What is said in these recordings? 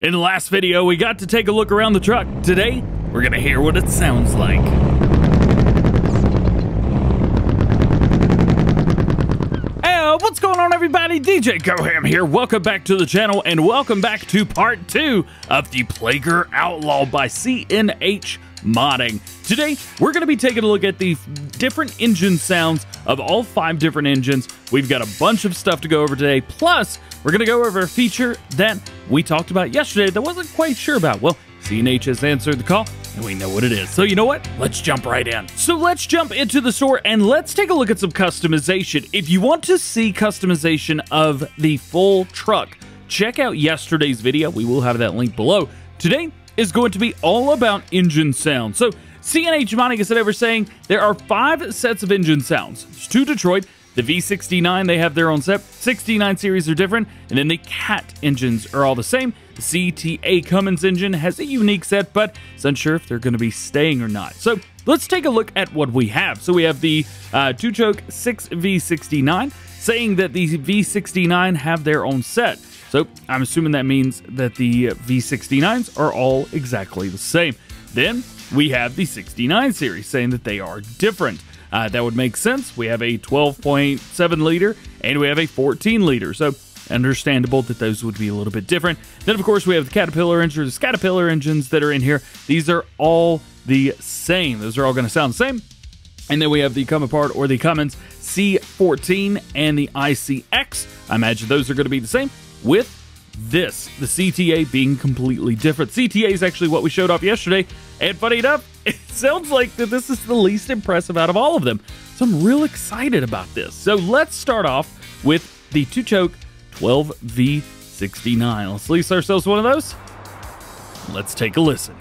In the last video, we got to take a look around the truck. Today, we're gonna hear what it sounds like. Hey, what's going on, everybody? DJ Goham here. Welcome back to the channel, and welcome back to part 2 of the Plager Outlaw by CNH Modding. Today, we're gonna be taking a look at the different engine sounds of all 5 different engines. We've got a bunch of stuff to go over today, plus we're going to go over a feature that we talked about yesterday that I wasn't quite sure about. Well, CNH has answered the call, and we know what it is. So you know what? Let's jump right in. So let's jump into the store, and let's take a look at some customization. If you want to see customization of the full truck, check out yesterday's video. We will have that link below. Today is going to be all about engine sound. So CNH Modding is over saying there are 5 sets of engine sounds. There's 2 Detroit. The V69, they have their own set. 69 series are different, and then the cat engines are all the same. The CTA Cummins engine has a unique set, but it's unsure if they're going to be staying or not. So let's take a look at what we have. So we have the 2-choke 6V69, saying that the V69 have their own set. So I'm assuming that means that the V69s are all exactly the same. Then we have the 69 series, saying that they are different. That would make sense. We have a 12.7 liter and we have a 14 liter. So understandable that those would be a little bit different. Then of course we have the Caterpillar engines, the Scatterpillar engines that are in here. These are all the same. Those are all going to sound the same. And then we have the Cumapart or the Cummins C14 and the ICX. I imagine those are going to be the same with this, the CTA being completely different. CTA is actually what we showed off yesterday, and funny enough, it sounds like that this is the least impressive out of all of them, so I'm real excited about this. So let's start off with the 2-choke 12V69. Let's lease ourselves one of those. Let's take a listen.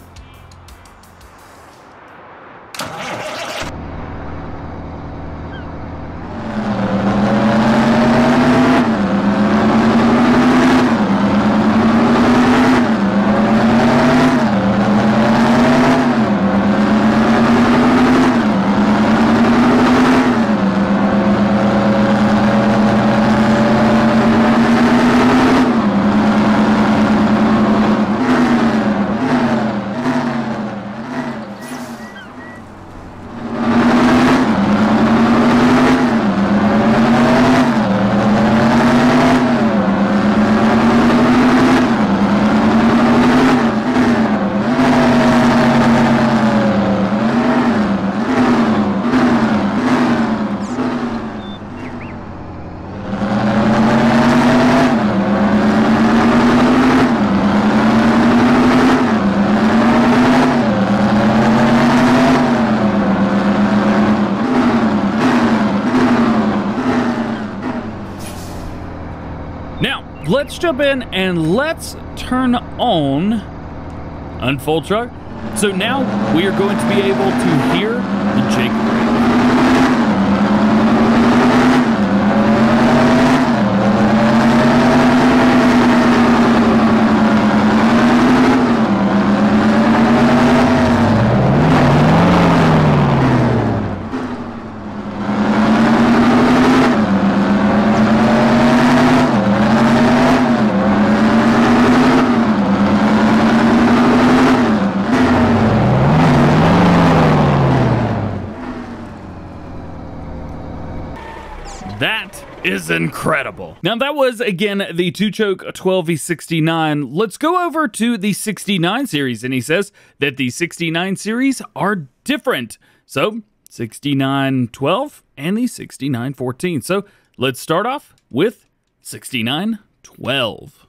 Let's jump in and let's turn on Unfold Truck. So now we are going to be able to hear the Jake Brake. That is incredible. Now that was, again, the 2-choke 12V69. Let's go over to the 69 series, and he says that the 69 series are different. So 6912 and the 6914. So let's start off with 6912.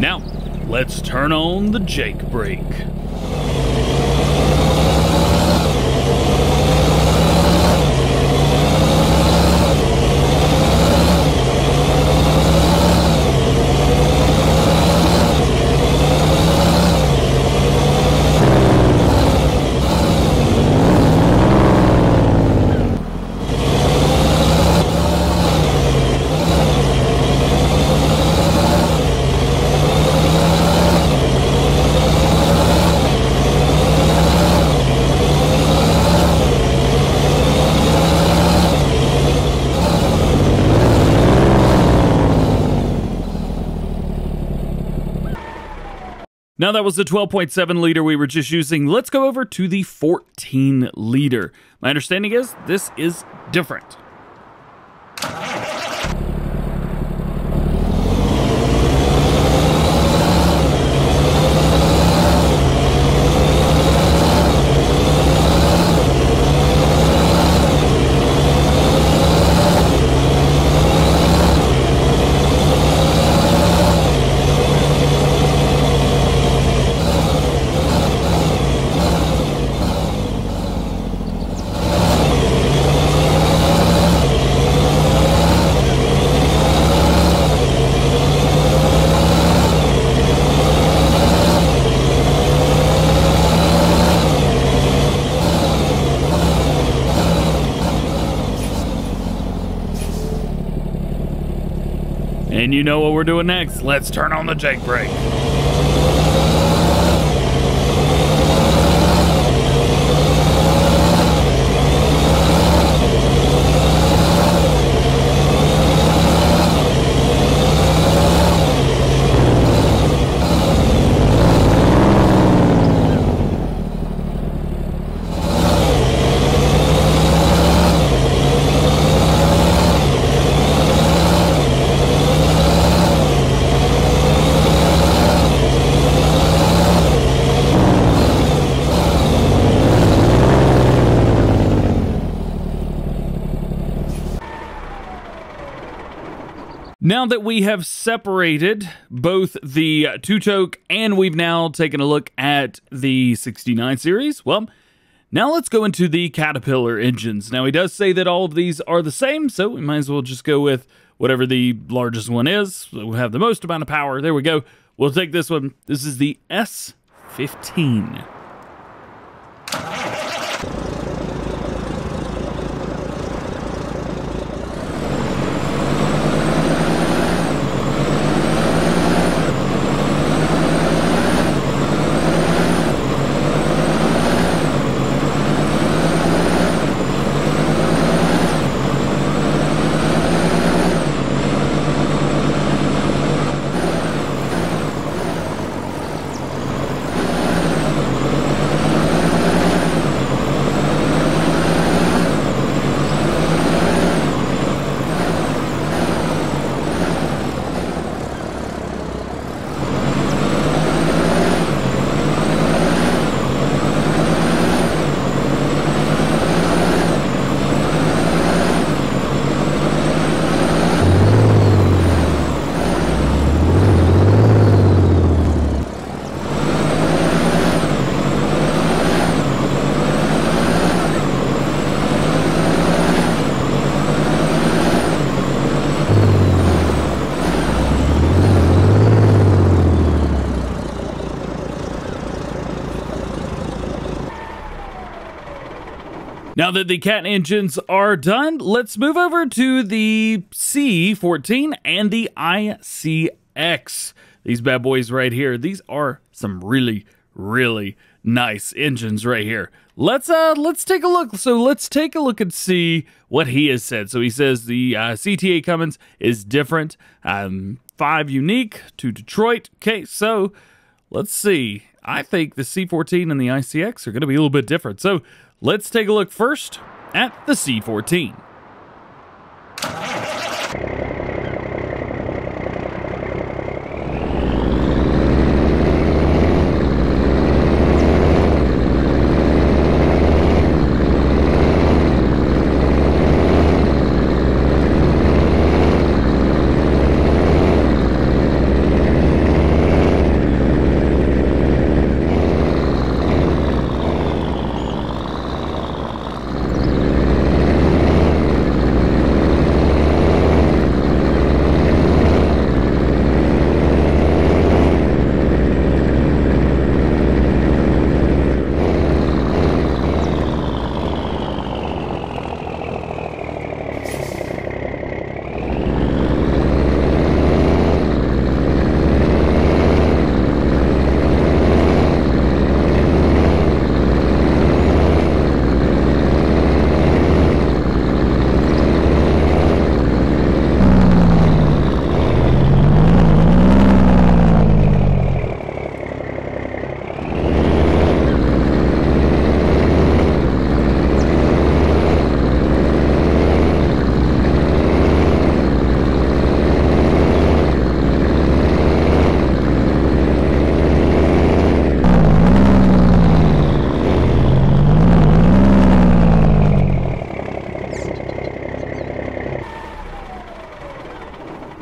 Now, let's turn on the Jake Brake. Now that was the 12.7 liter we were just using. Let's go over to the 14 liter. My understanding is this is different. And you know what we're doing next. Let's turn on the Jake Brake. Now that we have separated both the two-choke and we've now taken a look at the 69 series, well, now let's go into the Caterpillar engines. Now, he does say that all of these are the same, so we might as well just go with whatever the largest one is. We'll have the most amount of power. There we go. We'll take this one. This is the S15. Now that the Cat engines are done, let's move over to the C14 and the ICX. These bad boys right here, these are some really, really nice engines right here. Let's take a look. So let's take a look and see what he has said. So he says the CTA Cummins is different, 5 unique to Detroit. Okay, so let's see. I think the C14 and the ICX are going to be a little bit different. So let's take a look first at the C14.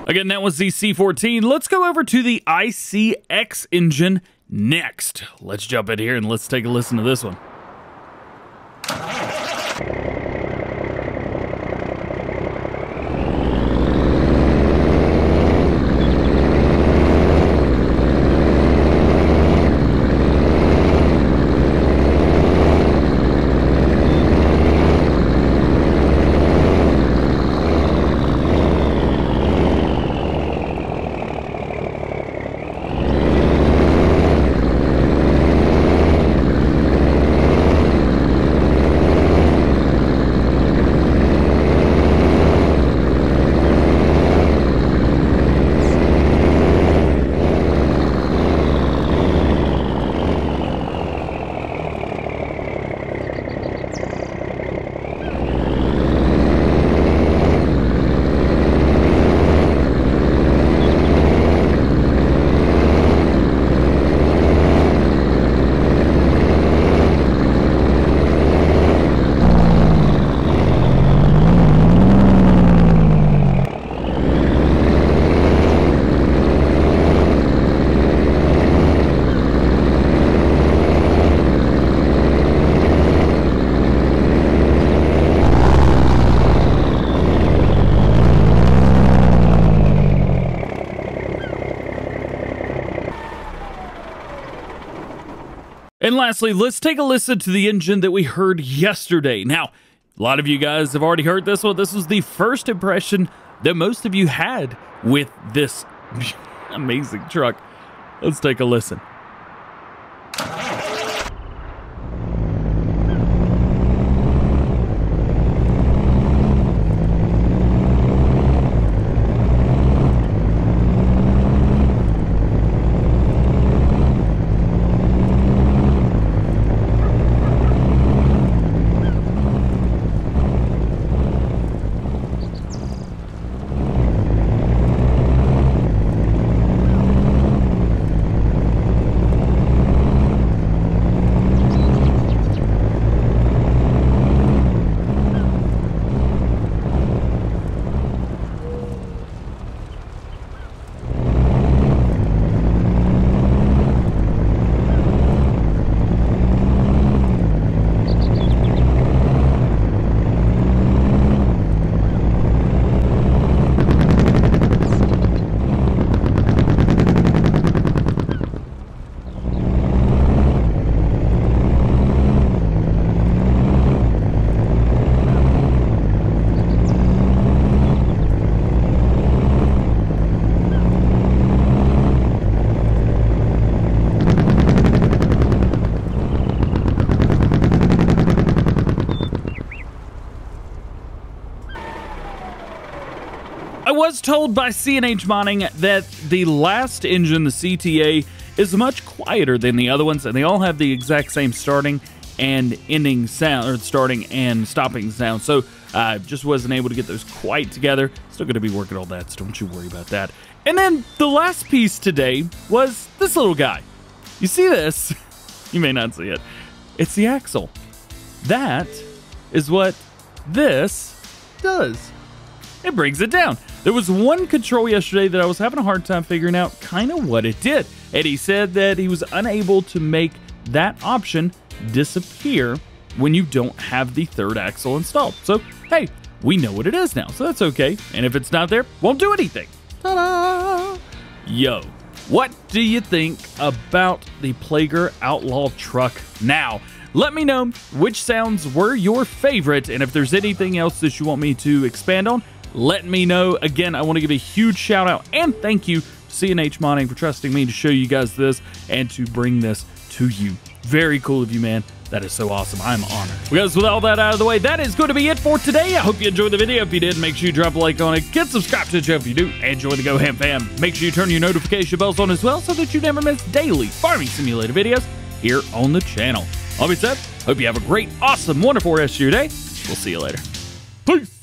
Again, that was the C14. Let's go over to the ICX engine next. Let's jump in here and let's take a listen to this one. And lastly, let's take a listen to the engine that we heard yesterday. Now, a lot of you guys have already heard this one. This was the first impression that most of you had with this amazing truck. Let's take a listen. I was told by CNH Modding that the last engine, the CTA, is much quieter than the other ones, and they all have the exact same starting and ending sound, or starting and stopping sound. So I just wasn't able to get those quite together. Still going to be working on that, so don't you worry about that. And then the last piece today was this little guy. You see this? You may not see it. It's the axle. That is what this does. It brings it down. There was one control yesterday that I was having a hard time figuring out kind of what it did. And he said that he was unable to make that option disappear when you don't have the third axle installed. So, hey, we know what it is now, so that's okay. And if it's not there, won't do anything. Ta-da! Yo, what do you think about the Plager Outlaw truck now? Let me know which sounds were your favorite, and if there's anything else that you want me to expand on, let me know. Again, I want to give a huge shout out and thank you to CNH Modding for trusting me to show you guys this and to bring this to you. Very cool of you, man. That is so awesome. I'm honored. Well, guys, with all that out of the way, that is going to be it for today. I hope you enjoyed the video. If you did, make sure you drop a like on it. Get subscribed to the channel if you do. And join the Goham Fam. Make sure you turn your notification bells on as well so that you never miss daily farming simulator videos here on the channel. All that said, hope you have a great, awesome, wonderful rest of your day. We'll see you later. Peace!